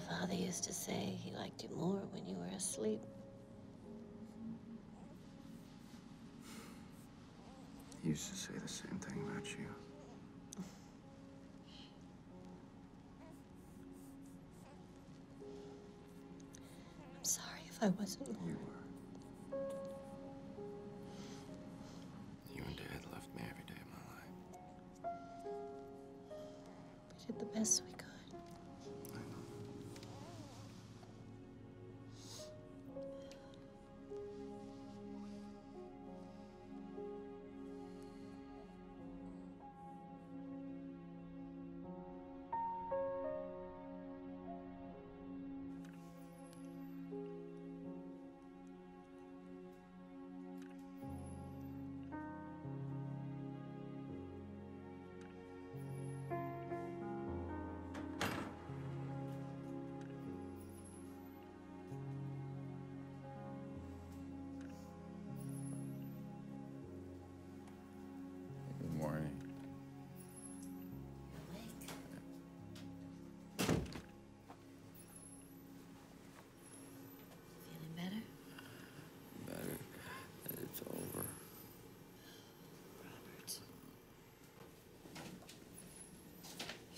Your father used to say he liked you more when you were asleep. He used to say the same thing about you. I'm sorry if I wasn't. You were. You and Dad left me every day of my life. We did the best we could.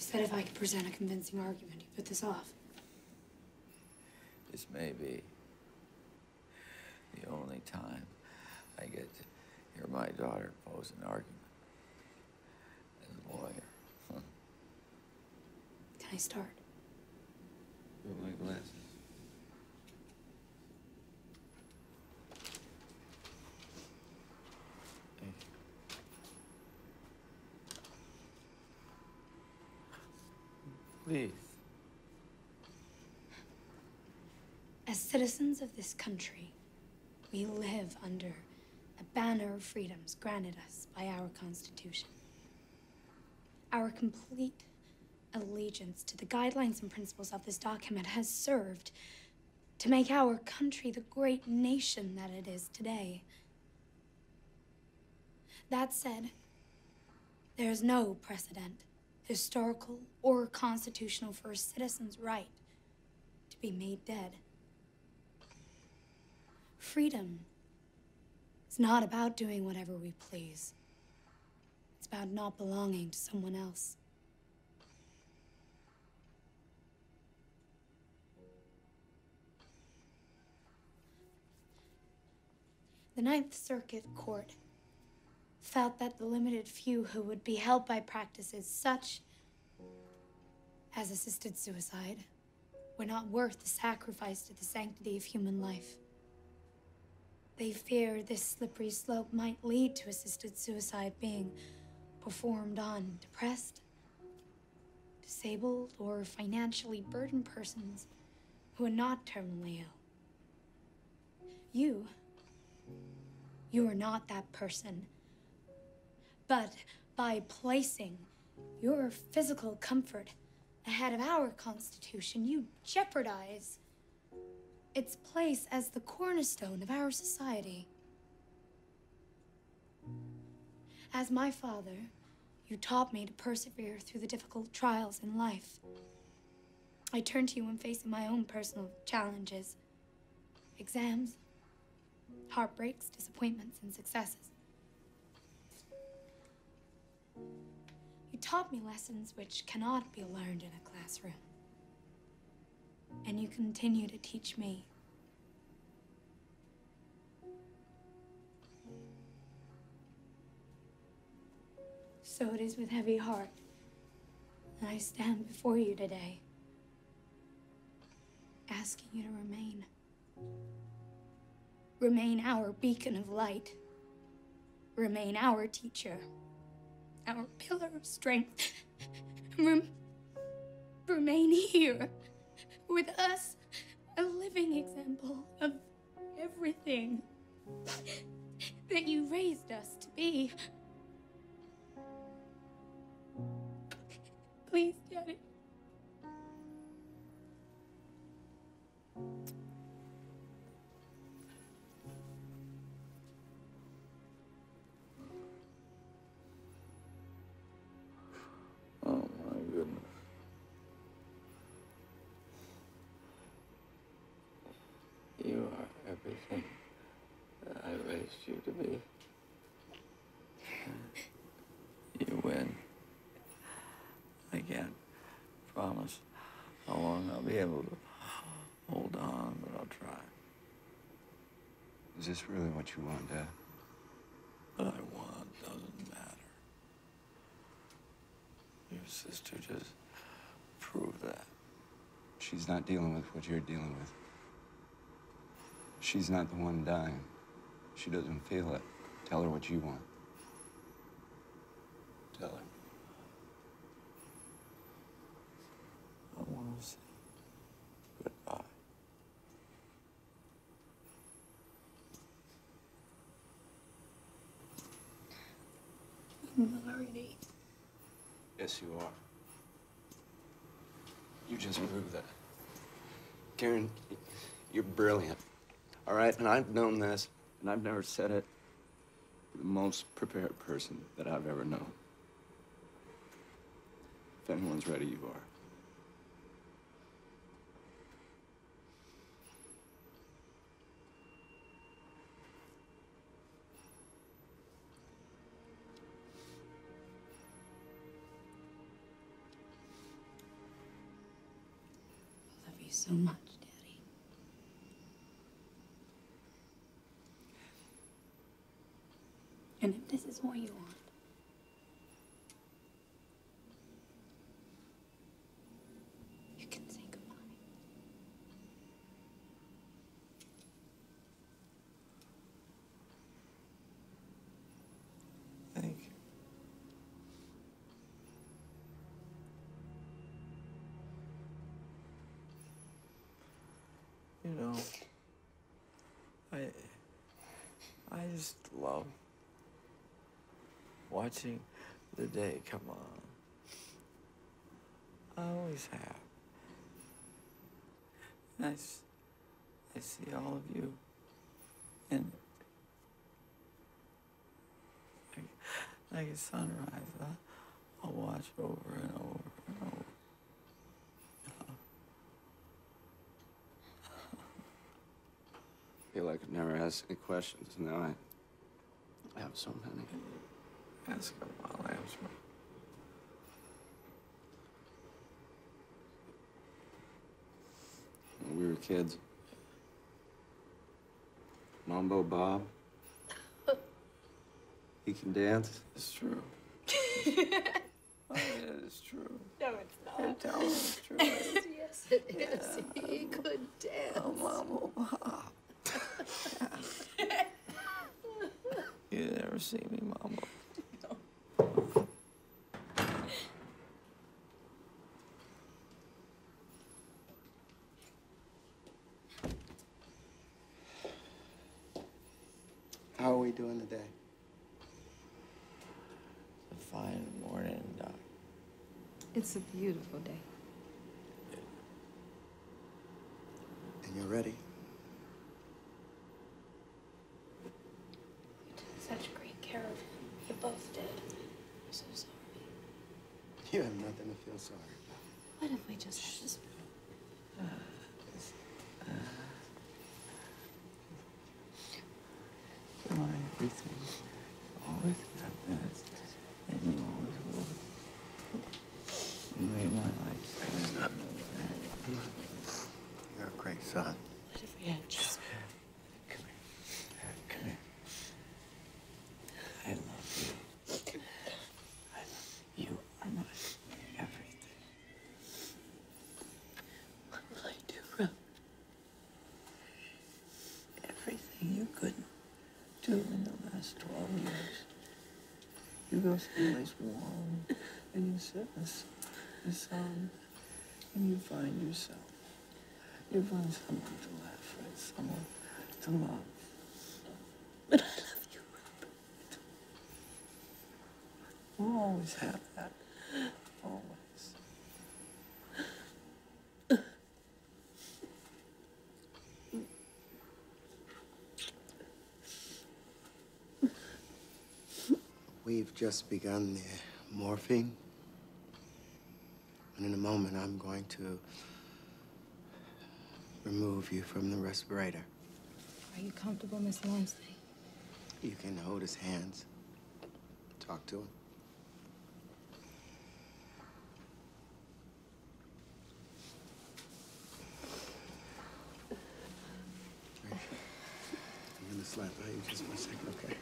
Said if I could present a convincing argument, you put this off. This may be the only time I get to hear my daughter pose an argument as a lawyer. Can I start? With my glasses. Please. As citizens of this country, we live under a banner of freedoms granted us by our Constitution. Our complete allegiance to the guidelines and principles of this document has served to make our country the great nation that it is today. That said, there is no precedent, historical or constitutional, for a citizen's right to be made dead. Freedom is not about doing whatever we please. It's about not belonging to someone else. The Ninth Circuit Court felt that the limited few who would be helped by practices such as assisted suicide were not worth the sacrifice to the sanctity of human life. They fear this slippery slope might lead to assisted suicide being performed on depressed, disabled, or financially burdened persons who are not terminally ill. You are not that person. But by placing your physical comfort ahead of our Constitution, you jeopardize its place as the cornerstone of our society. As my father, you taught me to persevere through the difficult trials in life. I turn to you when facing my own personal challenges, exams, heartbreaks, disappointments, and successes. Taught me lessons which cannot be learned in a classroom. And you continue to teach me. So it is with heavy heart that I stand before you today, asking you to remain. Remain our beacon of light. Remain our teacher. Our pillar of strength. Remain here with us, a living example of everything that you raised us to be. Please, Daddy. everything I raised you to be. You win. I can't promise how long I'll be able to hold on, but I'll try. Is this really what you want, Dad? What I want doesn't matter. Your sister just proved that. She's not dealing with what you're dealing with. She's not the one dying. She doesn't feel it. Tell her what you want. Tell her. I want to say goodbye. I'm not ready. Yes, you are. You just proved that. Karen, you're brilliant. All right, and I've known this, and I've never said it. You're the most prepared person that I've ever known. If anyone's ready, you are. I love you so much. And if this is what you want, you can say goodbye. Thank you. You know, I just love watching the day come on. I always have. And I see all of you, and like a sunrise, I'll watch over and over and over. I feel like I've never asked any questions, and now I have so many. Ask him, I'll answer him. When we were kids, Mambo Bob, he can dance. It's true. Oh, it is true. No, it's not. You're telling it's true. Yes, it is. Yeah. He could dance. Oh, Mambo Bob. You never see me, Mambo. How are we doing today? It's a fine morning, Doc. It's a beautiful day. And you're ready? You took such great care of him. You both did. I'm so sorry. You have nothing to feel sorry about. What if we just have this? Everything always happens, and you always will. You made my life better. You're a great son. What if we had just... Come here. Come here. I love you. I love you. You are my everything. What will I do, Rob? Everything you couldn't do in the last 12 years. You go someplace warm, and you sit in the sun, and you find yourself. You find someone to laugh at, someone to love. But I love you, Robert. We'll always have that. Always. We've just begun the morphing, and in a moment I'm going to remove you from the respirator. Are you comfortable, Miss Lumsden? You can hold his hands. Talk to him. Hey, I'm gonna slap by you just for a second, okay?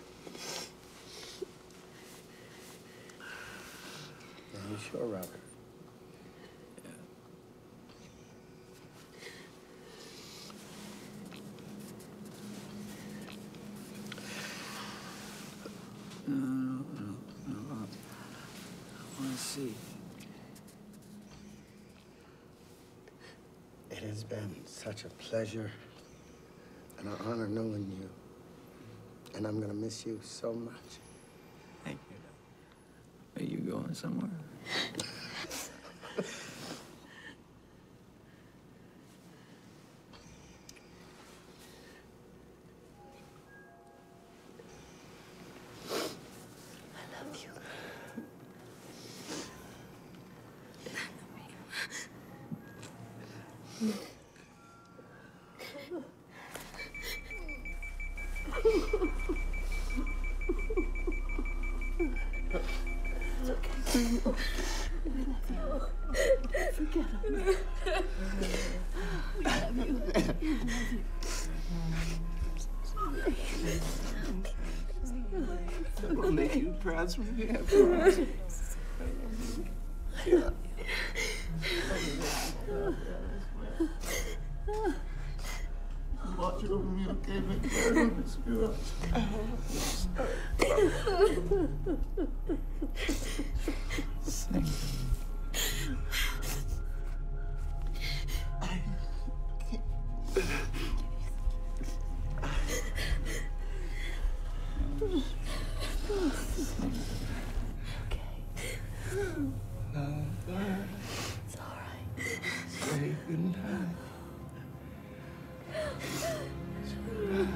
Are you sure, Robert? It has been such a pleasure and an honor knowing you. And I'm gonna miss you so much. Thank you. Are you going somewhere? That's what we have for us. Yeah. Watch over me, okay, make sure I'm secure. Good night.